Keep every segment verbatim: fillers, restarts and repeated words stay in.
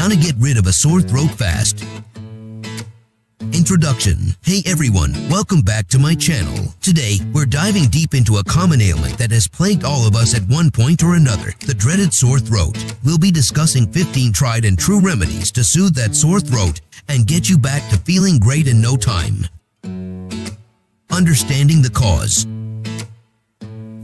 How to get rid of a sore throat fast. Introduction. Hey everyone, welcome back to my channel. Today, we're diving deep into a common ailment that has plagued all of us at one point or another, the dreaded sore throat. We'll be discussing fifteen tried and true remedies to soothe that sore throat and get you back to feeling great in no time. Understanding the cause.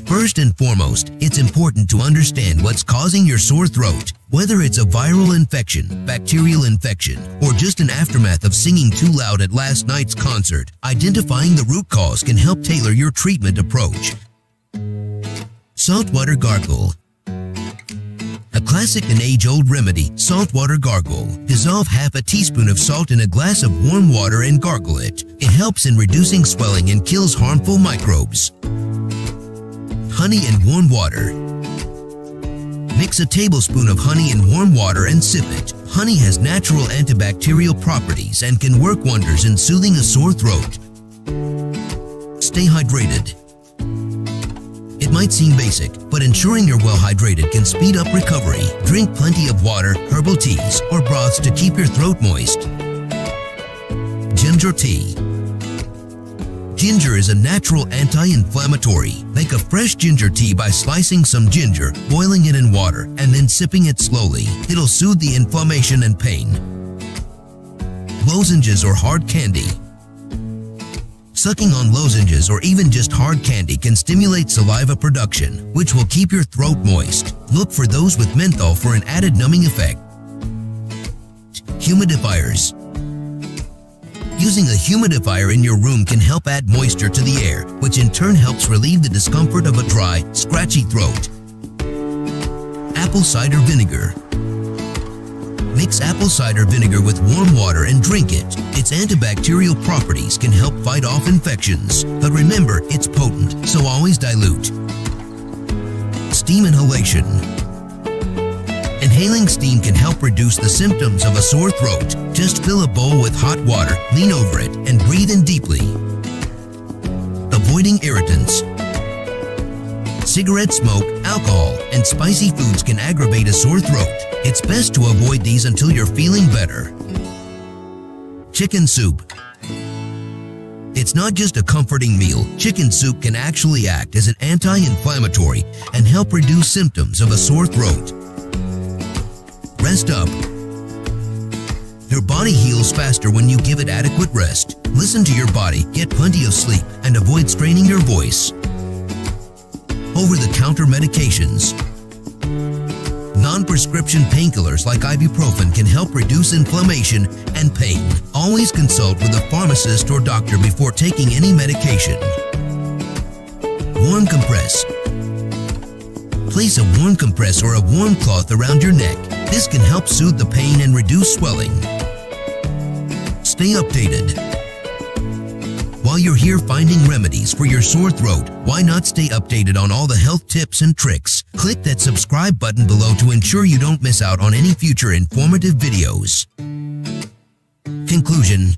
First and foremost, it's important to understand what's causing your sore throat. Whether it's a viral infection, bacterial infection, or just an aftermath of singing too loud at last night's concert, identifying the root cause can help tailor your treatment approach. Saltwater gargle. A classic and age-old remedy, saltwater gargle. Dissolve half a teaspoon of salt in a glass of warm water and gargle it. It helps in reducing swelling and kills harmful microbes. Honey and warm water. Mix a tablespoon of honey in warm water and sip it. Honey has natural antibacterial properties and can work wonders in soothing a sore throat. Stay hydrated. It might seem basic, but ensuring you're well hydrated can speed up recovery. Drink plenty of water, herbal teas, or broths to keep your throat moist. Ginger tea. Ginger is a natural anti-inflammatory. Make a fresh ginger tea by slicing some ginger, boiling it in water, and then sipping it slowly. It'll soothe the inflammation and pain. Lozenges or hard candy. Sucking on lozenges or even just hard candy can stimulate saliva production, which will keep your throat moist. Look for those with menthol for an added numbing effect. Humidifiers. Using a humidifier in your room can help add moisture to the air, which in turn helps relieve the discomfort of a dry, scratchy throat. Apple cider vinegar. Mix apple cider vinegar with warm water and drink it. Its antibacterial properties can help fight off infections, but remember, it's potent, so always dilute. Steam inhalation. Inhaling steam can help reduce the symptoms of a sore throat. Just fill a bowl with hot water, lean over it, and breathe in deeply. Avoiding irritants. Cigarette smoke, alcohol, and spicy foods can aggravate a sore throat. It's best to avoid these until you're feeling better. Chicken soup. It's not just a comforting meal. Chicken soup can actually act as an anti-inflammatory and help reduce symptoms of a sore throat. Rest up. Your body heals faster when you give it adequate rest. Listen to your body, get plenty of sleep, and avoid straining your voice. Over-the-counter medications. Non-prescription painkillers like ibuprofen can help reduce inflammation and pain. Always consult with a pharmacist or doctor before taking any medication. Warm compress. Place a warm compress or a warm cloth around your neck. This can help soothe the pain and reduce swelling. Stay updated. While you're here finding remedies for your sore throat, why not stay updated on all the health tips and tricks? Click that subscribe button below to ensure you don't miss out on any future informative videos. Conclusion.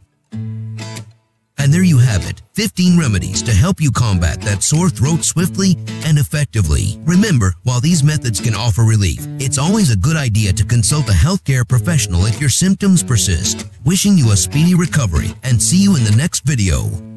And there you have it, fifteen remedies to help you combat that sore throat swiftly and effectively. Remember, while these methods can offer relief, it's always a good idea to consult a healthcare professional if your symptoms persist. Wishing you a speedy recovery, and see you in the next video.